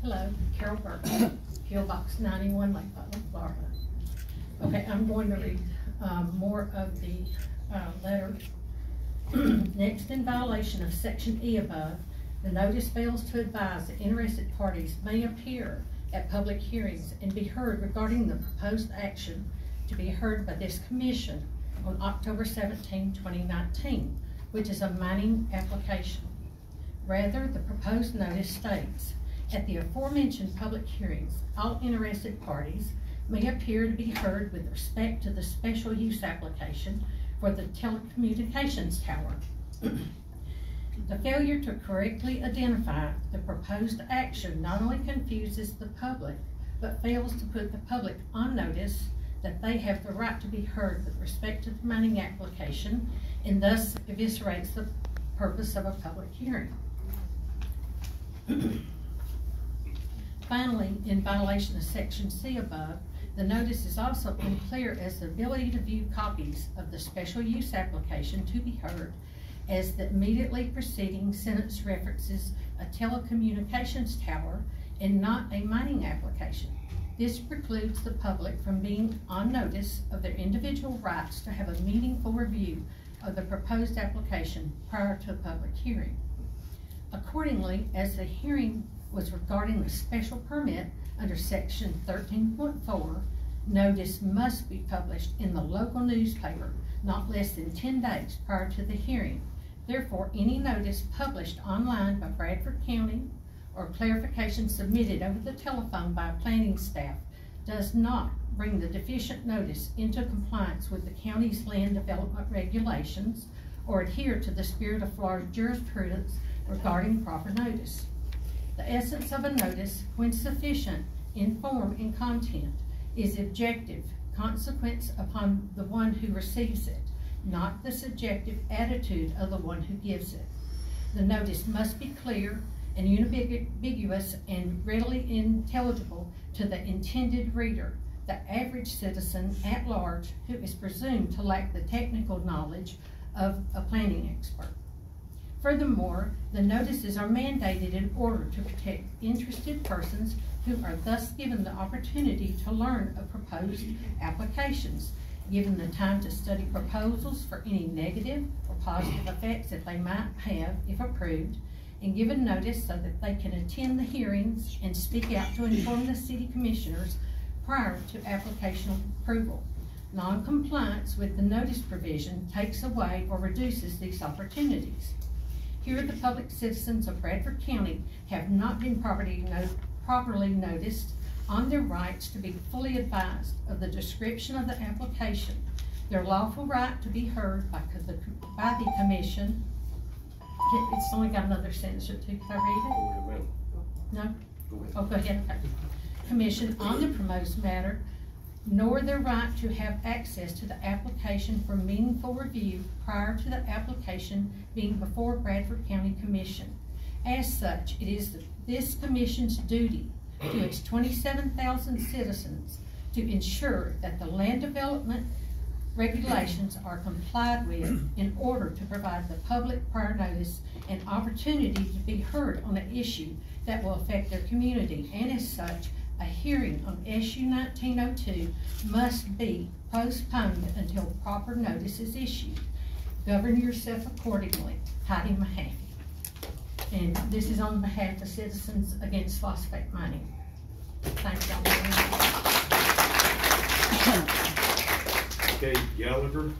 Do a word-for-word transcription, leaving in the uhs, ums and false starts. Hello, Carol Burton, P O Box ninety-one, Lake Butler, Florida. Okay, I'm going to read um, more of the uh, letter. Next, in violation of Section E above, the notice fails to advise that interested parties may appear at public hearings and be heard regarding the proposed action to be heard by this commission on October seventeenth, twenty nineteen, which is a mining application. Rather, the proposed notice states, at the aforementioned public hearings, all interested parties may appear to be heard with respect to the special use application for the telecommunications tower. The failure to correctly identify the proposed action not only confuses the public, but fails to put the public on notice that they have the right to be heard with respect to the mining application, and thus eviscerates the purpose of a public hearing. Finally, in violation of Section C above, the notice is also unclear as the ability to view copies of the special use application to be heard, as the immediately preceding sentence references a telecommunications tower and not a mining application. This precludes the public from being on notice of their individual rights to have a meaningful review of the proposed application prior to a public hearing. Accordingly, as the hearing was regarding the special permit under Section thirteen point four, notice must be published in the local newspaper not less than ten days prior to the hearing. Therefore, any notice published online by Bradford County or clarification submitted over the telephone by planning staff does not bring the deficient notice into compliance with the county's land development regulations or adhere to the spirit of Florida jurisprudence regarding proper notice. The essence of a notice, when sufficient in form and content, is objective consequence upon the one who receives it, not the subjective attitude of the one who gives it. The notice must be clear and unambiguous and readily intelligible to the intended reader, the average citizen at large who is presumed to lack the technical knowledge of a planning expert. Furthermore, the notices are mandated in order to protect interested persons who are thus given the opportunity to learn of proposed applications, given the time to study proposals for any negative or positive effects that they might have if approved, and given notice so that they can attend the hearings and speak out to inform the city commissioners prior to application approval. Non-compliance with the notice provision takes away or reduces these opportunities. Here, the public citizens of Bradford County have not been properly, not properly noticed on their rights to be fully advised of the description of the application, their lawful right to be heard by the, by the commission. It's only got another sentence or two. Can I read it? No? Go ahead. Oh, go ahead. Okay. Commission on the proposed matter, nor their right to have access to the application for meaningful review prior to the application being before Bradford County Commission. As such, it is this commission's duty to its twenty-seven thousand citizens to ensure that the land development regulations are complied with in order to provide the public prior notice and opportunity to be heard on an issue that will affect their community, and as such, a hearing on S U nineteen oh two must be postponed until proper notice is issued. Govern yourself accordingly. Heidi Mahaney. And this is on behalf of Citizens Against Phosphate Mining. Thank y'all very much. Okay, Gallagher.